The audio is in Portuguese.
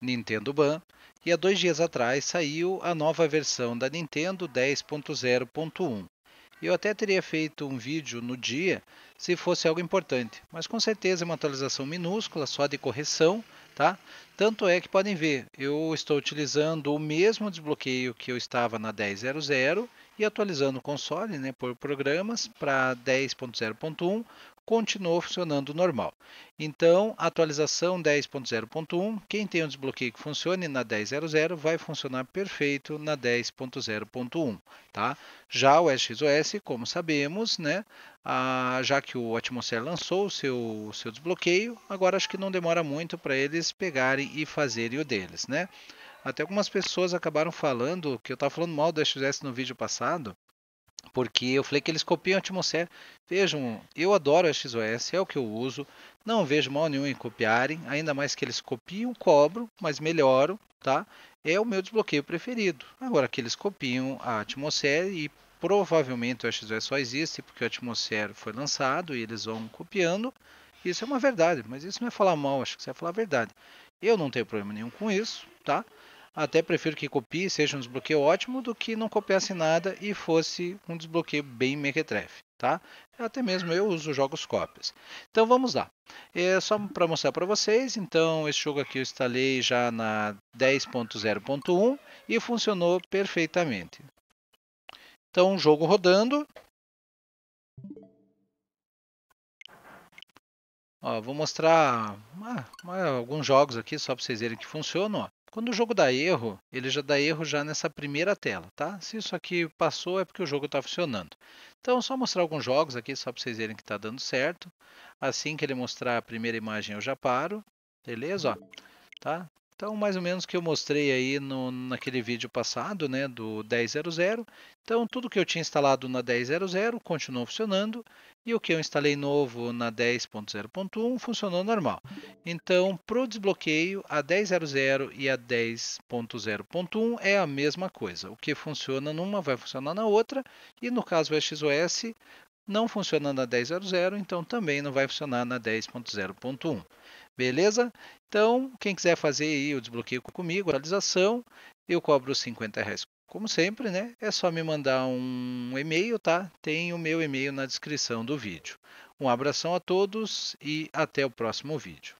Nintendo Ban, e há 2 dias atrás saiu a nova versão da Nintendo 10.0.1. Eu até teria feito um vídeo no dia se fosse algo importante, mas com certeza é uma atualização minúscula, só de correção, tá? Tanto é que podem ver, eu estou utilizando o mesmo desbloqueio que eu estava na 10.0.0 e atualizando o console, né, por programas para 10.0.1, continuou funcionando normal. Então, atualização 10.0.1, quem tem um desbloqueio que funcione na 10.0.0 vai funcionar perfeito na 10.0.1, tá? Já o SXOS, como sabemos, né, já que o Atmosphere lançou o seu desbloqueio, agora acho que não demora muito para eles pegarem e fazerem o deles, né? Até algumas pessoas acabaram falando que eu estava falando mal do SXOS no vídeo passado, porque eu falei que eles copiam a Atmosphere. Vejam, eu adoro a SXOS, é o que eu uso, não vejo mal nenhum em copiarem, ainda mais que eles copiam, cobram, mas melhoram, tá? É o meu desbloqueio preferido. Agora que eles copiam a Atmosphere, e provavelmente o SXOS só existe porque a Atmosphere foi lançado e eles vão copiando, isso é uma verdade, mas isso não é falar mal, acho que isso é falar a verdade. Eu não tenho problema nenhum com isso, tá? Até prefiro que copie, seja um desbloqueio ótimo, do que não copiasse nada e fosse um desbloqueio bem mequetrefe, tá? Até mesmo eu uso jogos cópias. Então vamos lá. É só para mostrar para vocês, então esse jogo aqui eu instalei já na 10.0.1 e funcionou perfeitamente. Então o jogo rodando. Ó, vou mostrar alguns jogos aqui só para vocês verem que funcionam, ó. Quando o jogo dá erro, ele já dá erro já nessa primeira tela, tá? Se isso aqui passou, é porque o jogo está funcionando. Então, só mostrar alguns jogos aqui, só para vocês verem que está dando certo. Assim que ele mostrar a primeira imagem, eu já paro. Beleza? Ó, tá? Então, mais ou menos o que eu mostrei aí naquele vídeo passado, né? Do 10.0.0. Então, tudo que eu tinha instalado na 10.0.0 continuou funcionando. E o que eu instalei novo na 10.0.1 funcionou normal. Então, para o desbloqueio, a 10.0.0 e a 10.0.1 é a mesma coisa. O que funciona numa vai funcionar na outra. E no caso o SXOS não funciona na 10.0.0, então também não vai funcionar na 10.0.1. Beleza? Então, quem quiser fazer aí o desbloqueio comigo, a atualização, eu cobro R$50. Como sempre, né? É só me mandar um e-mail, tá? Tem o meu e-mail na descrição do vídeo. Um abração a todos e até o próximo vídeo.